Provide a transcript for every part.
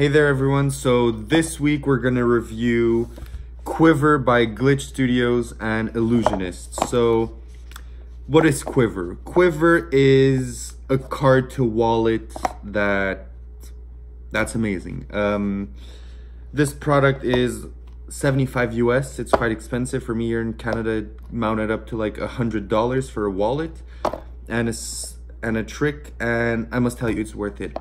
Hey there everyone, so this week we're gonna review Quiver by Glitch Studios and Ellusionist. So what is Quiver? Quiver is a card to wallet that's amazing. This product is $75 US, it's quite expensive. For me here in Canada, it mounted up to like $100 for a wallet and a trick, and I must tell you it's worth it.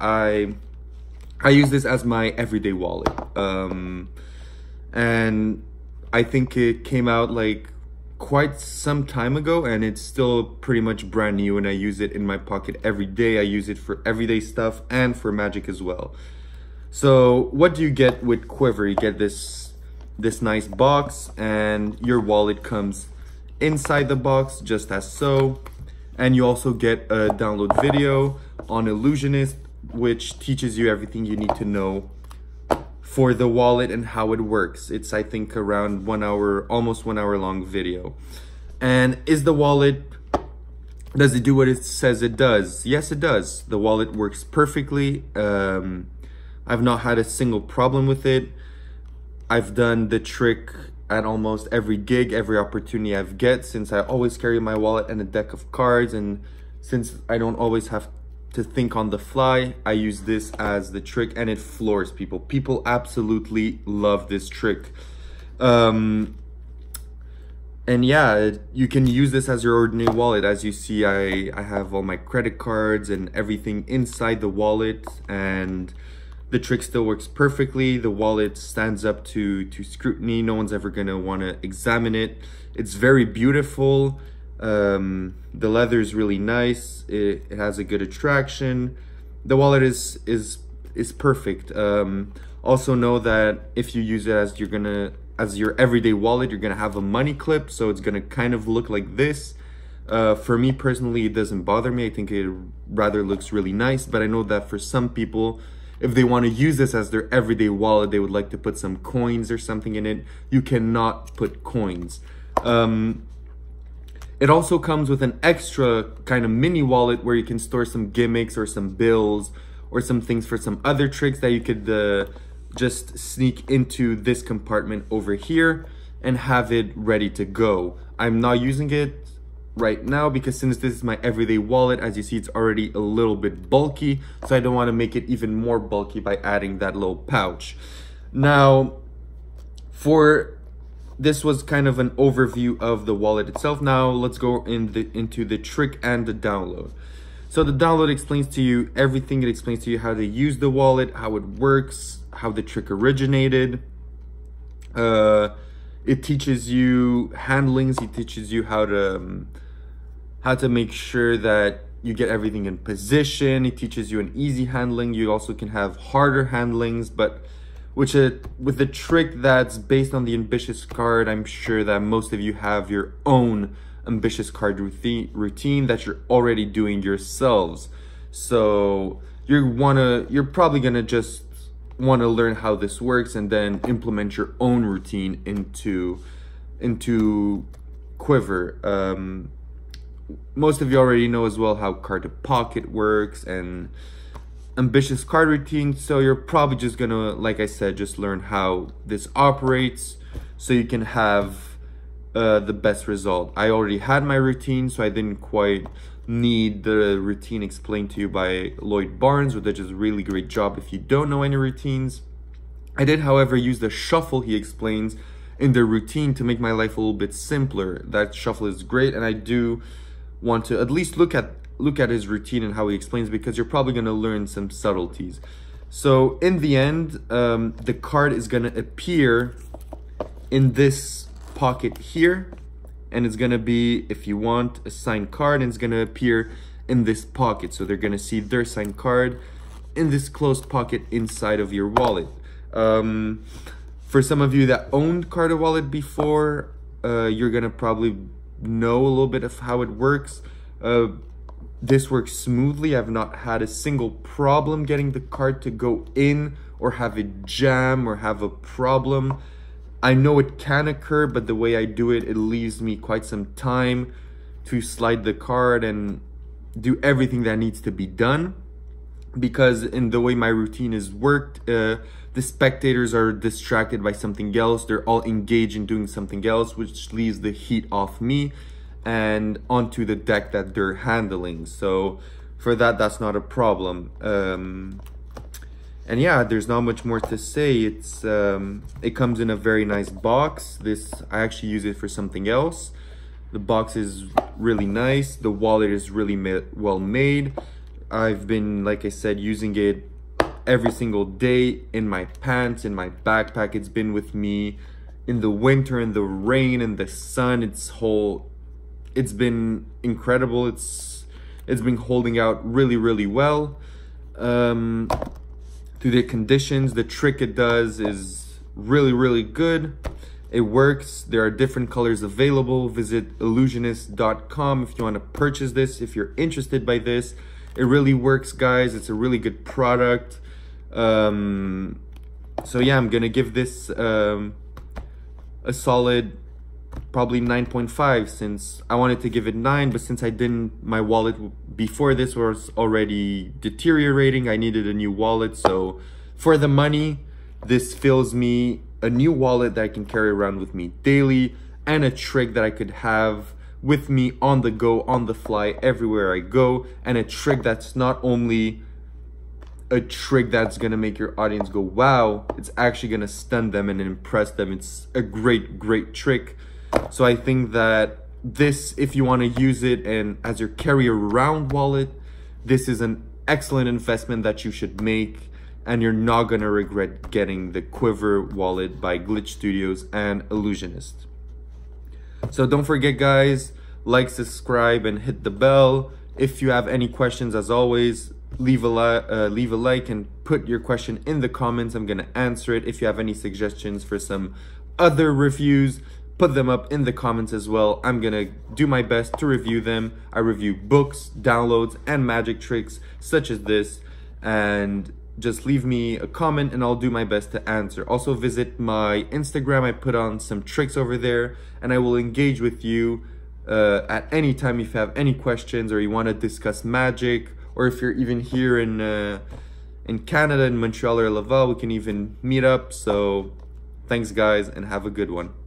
I use this as my everyday wallet, and I think it came out like quite some time ago and it's still pretty much brand new, and I use it in my pocket every day. I use it for everyday stuff and for magic as well. So what do you get with Quiver? You get this nice box, and your wallet comes inside the box just as so, and you also get a download video on Ellusionist, which teaches you everything you need to know for the wallet and how it works. It's, I think, around 1 hour, almost 1 hour long video. And is the wallet, does it do what it says it does? Yes, it does. The wallet works perfectly. I've not had a single problem with it. I've done the trick at almost every gig, every opportunity I've get, since I always carry my wallet and a deck of cards, and since I don't always have to think on the fly, I use this as the trick, and it floors people. People absolutely love this trick. And yeah, you can use this as your ordinary wallet. As you see, I have all my credit cards and everything inside the wallet, and the trick still works perfectly. The wallet stands up to scrutiny. No one's ever gonna wanna examine it. It's very beautiful. The leather is really nice. It has a good attraction. The wallet is perfect. Also know that if you use it as your everyday wallet, you're gonna have a money clip, so it's gonna kind of look like this. For me personally, it doesn't bother me. I think it rather looks really nice, but I know that for some people, if they want to use this as their everyday wallet, they would like to put some coins or something in it. You cannot put coins. It also comes with an extra kind of mini wallet where you can store some gimmicks or some bills or some things for some other tricks that you could just sneak into this compartment over here and have it ready to go. I'm not using it right now because since this is my everyday wallet, as you see, it's already a little bit bulky, so I don't want to make it even more bulky by adding that little pouch. Now, this was kind of an overview of the wallet itself. Now let's go into the trick and the download. So the download explains to you everything. It explains to you how to use the wallet, how it works, how the trick originated. It teaches you handlings. It teaches you how to make sure that you get everything in position. It teaches you an easy handling. You also can have harder handlings, but with a trick that's based on the ambitious card, I'm sure that most of you have your own ambitious card routine that you're already doing yourselves. So you're probably gonna just wanna learn how this works and then implement your own routine into Quiver. Most of you already know as well how card to pocket works and ambitious card routine, so you're probably just gonna, like I said, just learn how this operates so you can have the best result. I already had my routine, so I didn't quite need the routine explained to you by Lloyd Barnes, which does a really great job if you don't know any routines. I did, however, use the shuffle he explains in the routine to make my life a little bit simpler. That shuffle is great, and I do want to at least look at his routine and how he explains, because you're probably going to learn some subtleties. So in the end, the card is going to appear in this pocket here, and it's going to be, if you want, a signed card, and it's going to appear in this pocket. So they're going to see their signed card in this closed pocket inside of your wallet. For some of you that owned card or wallet before, you're going to probably know a little bit of how it works. This works smoothly. I've not had a single problem getting the card to go in or have it jam or have a problem. I know it can occur, but the way I do it, it leaves me quite some time to slide the card and do everything that needs to be done. because in the way my routine is worked, the spectators are distracted by something else. They're all engaged in doing something else, which leaves the heat off me and onto the deck that they're handling. So for that, that's not a problem. And yeah, there's not much more to say. It's it comes in a very nice box. This, I actually use it for something else. The box is really nice. The wallet is really well made. I've been, like I said, using it every single day, in my pants, in my backpack. It's been with me in the winter, in the rain, in the sun. It's been incredible. It's been holding out really, really well through the conditions. The trick it does is really, really good. It works. There are different colors available. Visit Ellusionist.com if you want to purchase this, if you're interested by this. It really works, guys. It's a really good product. So yeah, I'm gonna give this a solid probably 9.5, since I wanted to give it 9, but since I didn't, my wallet before this was already deteriorating. I needed a new wallet, so for the money, this fills me a new wallet that I can carry around with me daily, and a trick that I could have with me on the go, on the fly, everywhere I go, and a trick that's not only a trick that's gonna make your audience go wow, it's actually gonna stun them and impress them. It's a great, great trick. So I think that this, if you want to use it and as your carry around wallet, this is an excellent investment that you should make, and you're not gonna regret getting the Quiver Wallet by Glitch Studios and Ellusionist. So don't forget, guys, like, subscribe, and hit the bell. If you have any questions, as always, leave a like and put your question in the comments. I'm gonna answer it. If you have any suggestions for some other reviews, put them up in the comments as well. I'm gonna do my best to review them. I review books, downloads, and magic tricks such as this, and just leave me a comment and I'll do my best to answer. Also visit my Instagram. I put on some tricks over there, and I will engage with you at any time if you have any questions, or you want to discuss magic, or if you're even here in Canada, in Montreal or Laval, we can even meet up. So thanks, guys, and have a good one.